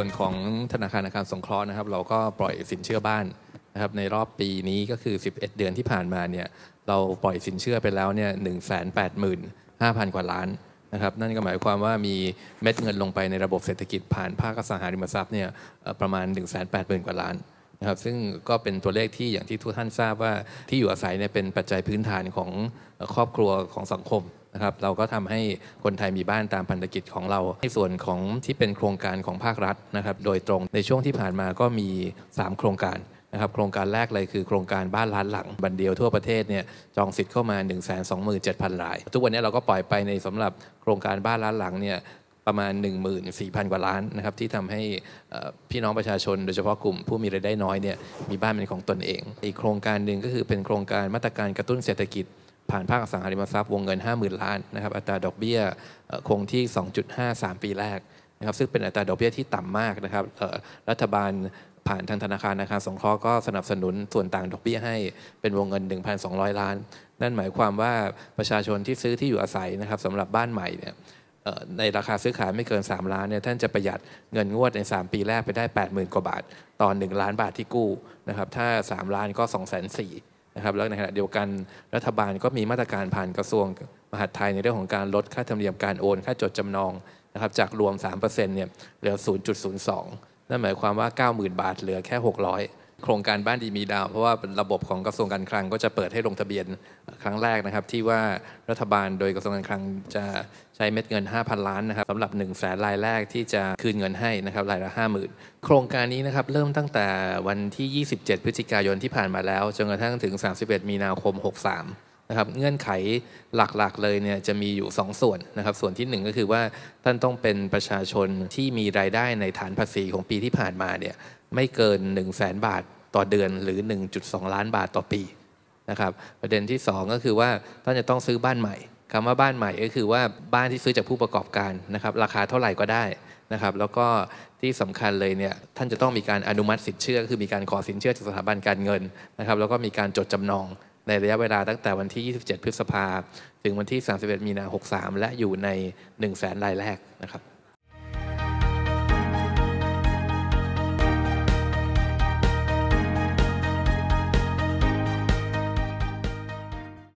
ส่วนของธนาคารอาคารสงเคราะห์นะครับเราก็ปล่อยสินเชื่อบ้านนะครับในรอบปีนี้ก็คือ11เดือนที่ผ่านมาเนี่ยเราปล่อยสินเชื่อไปแล้วเนี่ย 185,000 กว่าล้านนะครับนั่นก็หมายความว่ามีเม็ดเงินลงไปในระบบเศรษฐกิจผ่านภาคอสังหาริมทรัพย์เนี่ยประมาณ 180,000 กว่าล้านนะครับซึ่งก็เป็นตัวเลขที่อย่างที่ทุกท่านทราบว่าที่อยู่อาศัยเนี่ยเป็นปัจจัยพื้นฐานของครอบครัวของสังคมนะครับเราก็ทำให้คนไทยมีบ้านตามพันธกิจของเราในส่วนของที่เป็นโครงการของภาครัฐนะครับโดยตรงในช่วงที่ผ่านมาก็มี3โครงการนะครับโครงการแรกเลยคือโครงการบ้านล้านหลังบันเดียวทั่วประเทศเนี่ยจองสิทธิ์เข้ามา 127,000 รายทุกวันนี้เราก็ปล่อยไปในสำหรับโครงการบ้านล้านหลังเนี่ยประมาณ 14,000 กว่าล้านนะครับที่ทำให้พี่น้องประชาชนโดยเฉพาะกลุ่มผู้มีรายได้น้อยเนี่ยมีบ้านเป็นของตนเองอีกโครงการหนึ่งก็คือเป็นโครงการมาตรการกระตุ้นเศรษฐกิจผ่านภาคอสังหาริมทรัพย์วงเงิน 50,000 ล้านนะครับอัตราดอกเบี้ยคงที่ 2.53 ปีแรกนะครับซึ่งเป็นอัตราดอกเบี้ยที่ต่ำมากนะครับรัฐบาลผ่านทางธนาคารอาคารสงเคราะห์ก็สนับสนุนส่วนต่างดอกเบี้ยให้เป็นวงเงิน 1,200 ล้านนั่นหมายความว่าประชาชนที่ซื้อที่อยู่อาศัยนะครับสำหรับบ้านใหม่เนี่ยในราคาซื้อขายไม่เกิน3ล้านเนี่ยท่านจะประหยัดเงินงวดใน3ปีแรกไปได้ 80,000 กว่าบาทต่อ1ล้านบาทที่กู้นะครับถ้า3ล้านก็ 240,000นะครับแล้วในขณะเดียวกันรัฐบาลก็มีมาตรการผ่านกระทรวงมหาดไทยในเรื่องของการลดค่าธรรมเนียมการโอนค่าจดจำนองนะครับจากรวม 3% เนี่ยเหลือ 0.02 นั่นหมายความว่า 90,000 บาทเหลือแค่ 600 โครงการบ้านดีมีดาวเพราะว่าระบบของกระทรวงการคลังก็จะเปิดให้ลงทะเบียนครั้งแรกนะครับที่ว่ารัฐบาลโดยกระทรวงการคลังจะใช้เม็ดเงิน 5,000 ล้านนะครับสำหรับ 100,000 รายแรกที่จะคืนเงินให้นะครับรายละ 50,000 โครงการนี้นะครับเริ่มตั้งแต่วันที่ 27 พฤศจิกายนที่ผ่านมาแล้วจนกระทั่งถึง 31 มีนาคม 63 นะครับเงื่อนไขหลักๆเลยเนี่ยจะมีอยู่ 2 ส่วนนะครับส่วนที่ 1 ก็คือว่าท่านต้องเป็นประชาชนที่มีรายได้ในฐานภาษีของปีที่ผ่านมาเนี่ยไม่เกิน 100,000 บาทต่อเดือนหรือ 1.2 ล้านบาทต่อปีนะครับประเด็นที่ 2 ก็คือว่าท่านจะต้องซื้อบ้านใหม่คำว่าบ้านใหม่ก็คือว่าบ้านที่ซื้อจากผู้ประกอบการนะครับราคาเท่าไหร่ก็ได้นะครับแล้วก็ที่สำคัญเลยเนี่ยท่านจะต้องมีการอนุมัติสินเชื่อก็คือมีการขอสินเชื่อจากสถาบันการเงินนะครับแล้วก็มีการจดจำนองในระยะเวลาตั้งแต่วันที่ 27 พฤษภาคมถึงวันที่ 31 มีนาคม 63และอยู่ใน 100,000 รายแรกนะครับ